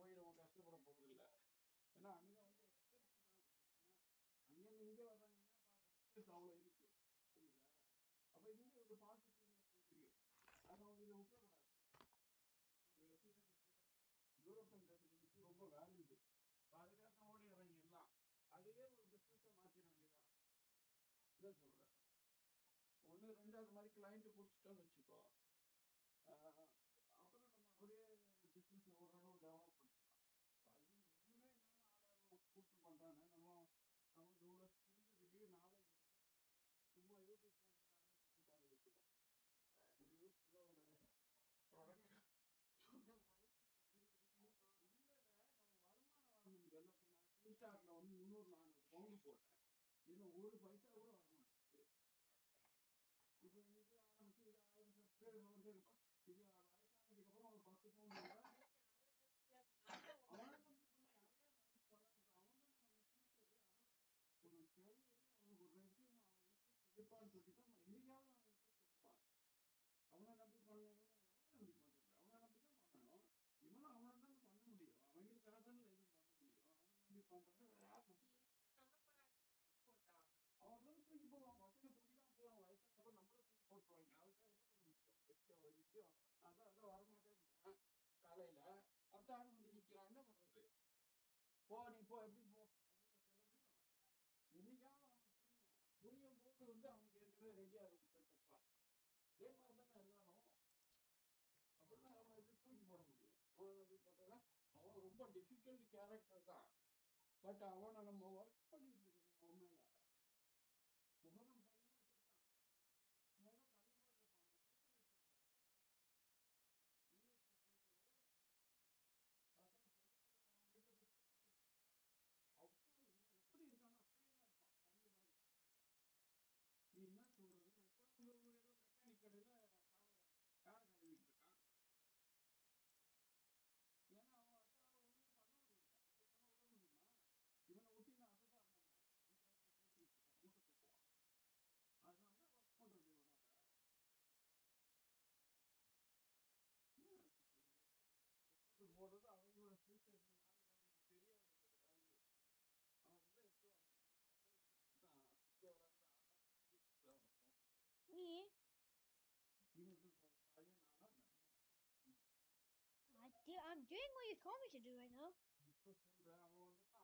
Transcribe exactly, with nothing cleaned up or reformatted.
போய் நம்ம கஷ்டப்பட போகிறது இல்லை. ஏன்னா அங்கே வந்து அங்கேருந்து இங்கே வர்றாங்கன்னா அவ்வளோ இருக்குது புரியுதா? அப்போ இங்கே ஒரு பாசிட்டிவ் இருக்குது. அதை அவங்க இதை விட்டுறக்கூடாது. ஒரு ரெசிடென்ட் யூரோப்பியன் ரெசிடென்ட் ரொம்ப வேல்யூபிள். அதுக்காக ஓடி இறங்கிடலாம். அதையே ஒரு பிஸ்னஸை மாற்றிட வேண்டியதான். இதை சொல்கிறேன். ஒன்று ரெண்டாவது மாதிரி கிளைண்ட்டு பிடிச்சிட்டோன்னு வச்சுக்கோ, அப்புறம் நம்ம அப்படியே பிஸ்னஸ் ஓரளவு டெவலப் பண்ணிக்கலாம். அது ஒன்றுமே இல்லாமல் ஆளாக கூப்பிட்டு பண்ணுறாங்க. நம்ம நமக்கு இவ்வளோ ஸ்கில் இருக்கு, நாலேஜ் இருக்கு, சும்மா யூடியூப் சேனலில் ஆள் கூப்பிட்டு பார்த்துருக்கோம். இது யூஸ்ஃபுல்லாக ஒரு ப்ராடக்ட். இந்த மாதிரி உள்ளில் நம்ம வருமானம் வரணும். வெள்ளப்பண்ணா டீஷார்ட்டில் வந்து முந்நூறு நானூறு பவுண்டு போட்டேன். இன்னும் ஒரு பைசா கூட வர மாட்டேங்குது. இப்போ இது ஆரம்பிச்சு இது ஆயிரம் சப்ஸ்கிரைபர் வந்து இருப்பான். இது வயசானதுக்கு அப்புறம் ஒரு பத்து பவுண்ட் அவனை தம்பி பண்ணி நிறைய மதிப்பு பண்ணாங்க. அவனுடைய நம்ம ஃபியூச்சரு, அவனுக்கு ஒரு கரியரு, அவனுக்கு ஒரு ரெசியூம், அவன் இன்ட்ரெஸ்ட் எடுப்பான்னு சொல்லி தான் என்னைக்காவது அவன் இன்ட்ரெஸ்ட் எடுப்பான். அவனை நம்பி பண்ண இவனை எவனை நம்பி பண்ணுறது? அவனை நம்பி தான் பண்ணணும். இவனும் அவனை தான் பண்ண முடியும். அவங்களுக்காக தான் எதுவும் பண்ண முடியும். அவனை நம்பி பண்ணுறது அவன் தான் தூக்கி போவான். பசங்க தூக்கி தான் போவான். வயசானப்போ நம்மளும் தூக்கி போட்டுருவாங்க. அதுக்காக என்ன பண்ண முடியும்? வச்சு வச்சுக்கோ. அதான் அதான் வரமாட்டேன்னா காலையில் அடுத்த ஆள் வந்து நிற்கிறான். என்ன பண்ணுறது? போ நீ போ, எப்படி போ அப்படின்னு சொல்ல முடியும்? என்னைக்காவது அவனுக்கு புரியும். புரியும் போது வந்து அவனுக்கு ஏற்கனவே ரெடியாக இருக்கும் செட்டப்பா. இதே மாதிரி தானே எல்லாரும். அப்படின்னா அவனை எப்படி தூக்கி போட முடியும்? அவனை எப்படி பார்த்தோன்னா அவன் ரொம்ப டிஃபிகல்ட் கேரக்டர் தான். பட் அவனை நம்ம ஒர்க் பண்ணிட்டு இருக்கணும். அவன் மேலே முகரம் பையனா வச்சிருக்கான். முதல்ல கல்லுமலை இருப்பான். டியூஷன் எடுத்துருக்காங்க. யூனிவர்சிட்டி போயிட்டு பசங்க சொல்லிட்டு போய் அவன் வீட்டில் போய் டியூஷன் எடுத்துருக்கான். அவ்வளோ இவன் எப்படி இருக்கானோ அப்படியே தான் இருப்பான். கல்லு மாதிரி. நீ என்ன சொல்றது? இப்போ ஏதோ மெக்கானிக் கடையில் காரை காரை கழுவிட்டு இருக்கான். ஏன்னா அவன் அக்கால ஒன்றுமே பண்ண முடியல. இப்போ இவனை விட முடியுமா? இவனை விட்டி நான் அதை தான் பண்ணுவேன். எங்கேயாவது போய் பேசிக்கிட்டு இருக்கான், மூட்டை தூக்குவான். அதனால தான் ஒர்க் பண்ணுறது இவனோட. எஃபர்ட் போடுறது அவங்களோட ஃபியூச்சருக்கு நாளைக்கு அவங்களுக்கு தெரியாது. அதோட வேல்யூ அவன் அப்படிதான் எடுத்துவாங்க. பசங்களுக்கு அப்படிதான் சுற்றி வளர்க்குறது. ஆகாம தான் வளர்க்கும். இவங்களுக்கு காரியம் நானா I think I'm doing what you told me to do right now.